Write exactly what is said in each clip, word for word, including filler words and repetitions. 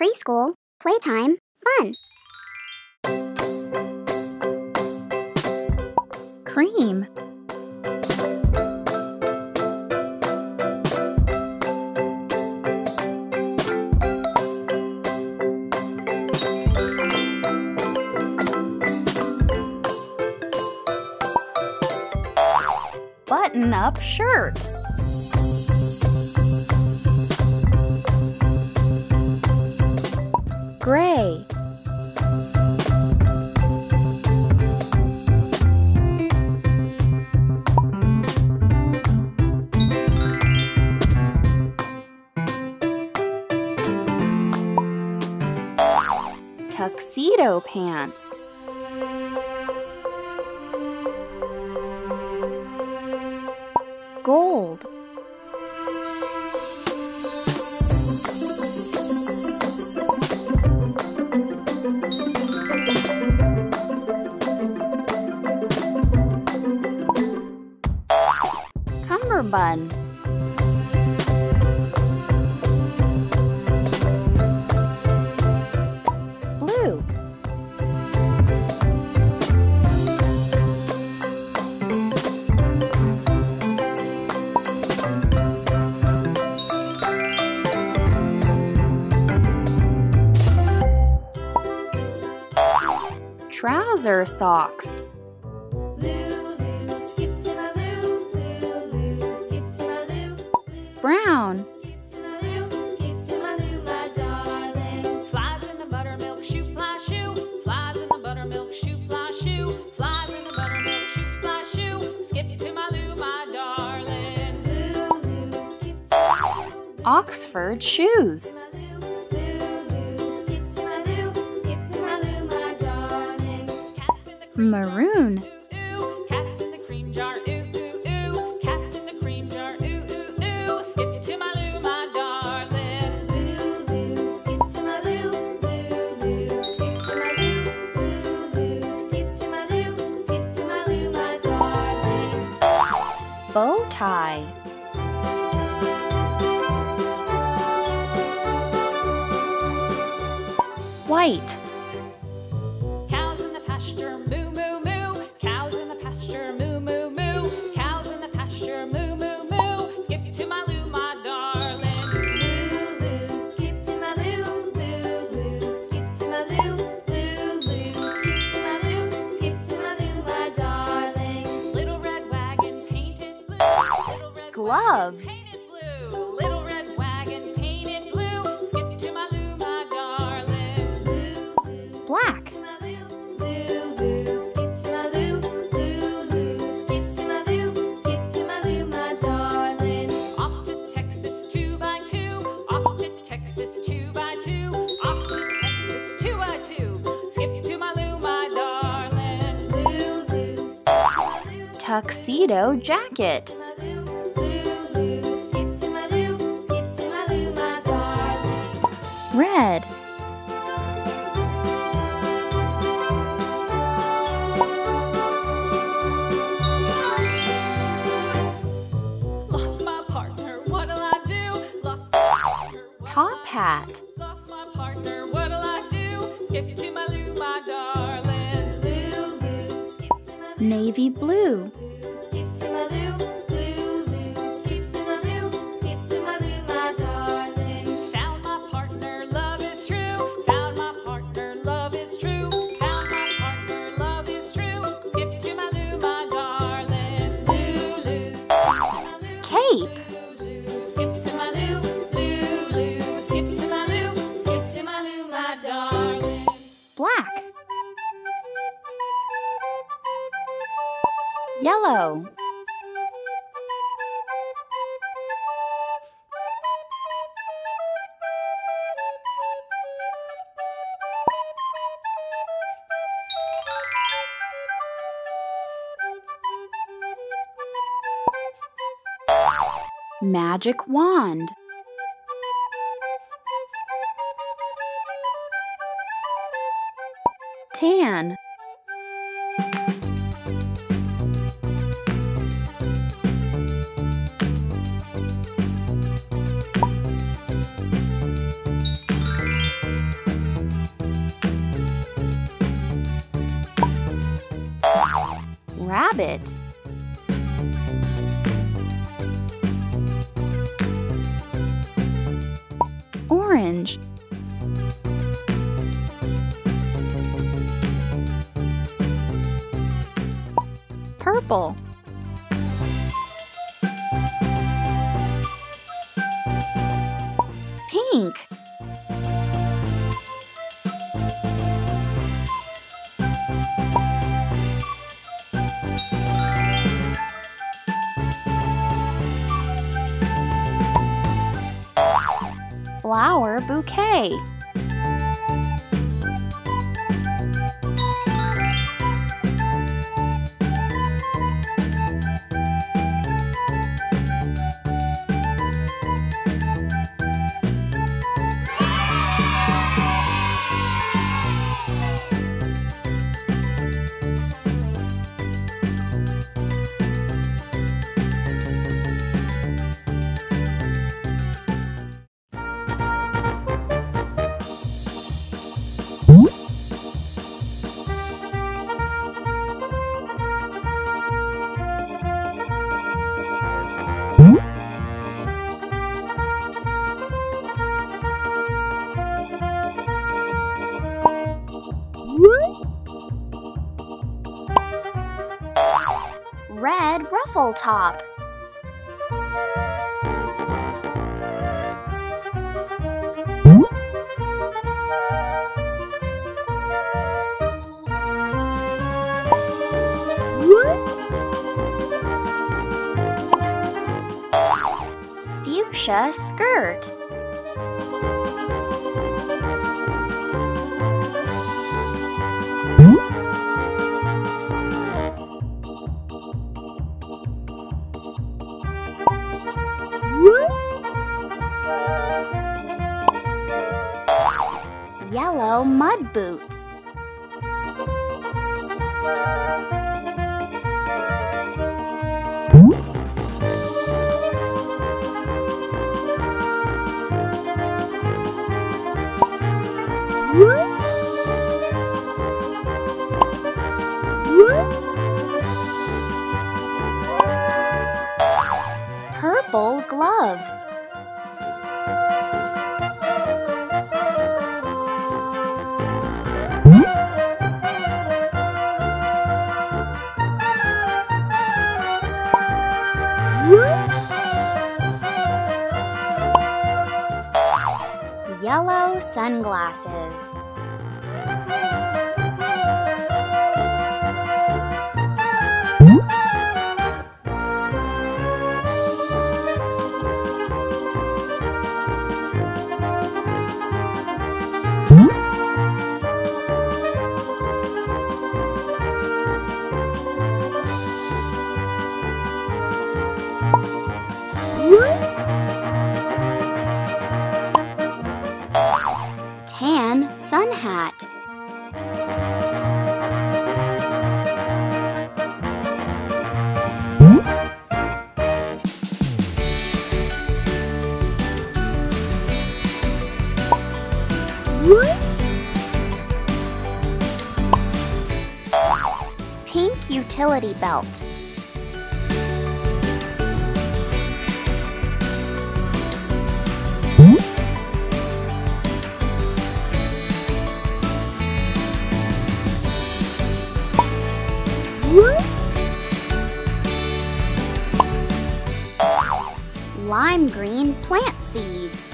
Preschool Playtime Fun. Cream. Button-up shirt. Gray. Tuxedo pants. Gold. Cummerbund. Trouser socks. Brown. Oxford shoes. Maroon. Cats in the cream jar, ooh, ooh, ooh. Cats in the cream jar, ooh, ooh, ooh. Skip to my loo, my darling. Loo, loo, skip to my loo. Loo, loo, skip to my loo. Loo, loo, skip to my loo. Skip to my loo, my darling. Bow tie. White. Gloves. Painted blue, little red wagon, painted blue. Skip to my loo, my darling. Black. Loo, loo, skip to my loo. Loo, loo, skip to my loo. Skip to my loo, my darling. Off to Texas two by two. Off to Texas two by two. Off to Texas two by two. Skip to my loo, my darling. Loo, loo, skip to my loo. Tuxedo jacket. Red. Lost my partner, what'll I do? Lost my partner. Top hat. Lost my partner, what'll I do? Skip to my loo, my darling. Loo, loo, skip to my loo. Navy blue. Yellow. Magic wand. Tan. rabbit. Orange. Purple. Pink. Flower bouquet. Red ruffle top. Fuchsia skirt. Yellow mud boots. Purple gloves. Yellow sunglasses. Sun hat. Pink utility belt. Lime green plant seeds.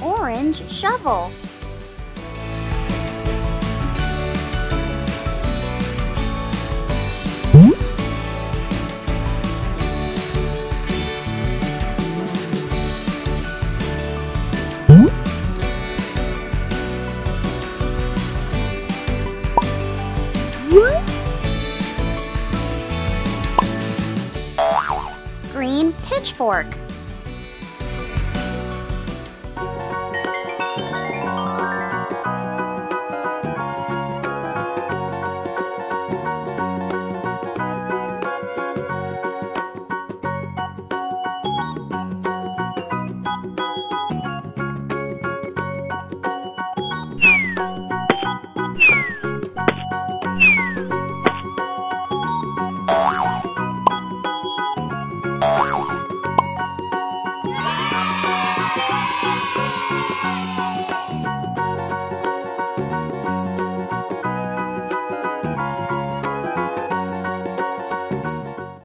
Orange shovel. Green pitchfork.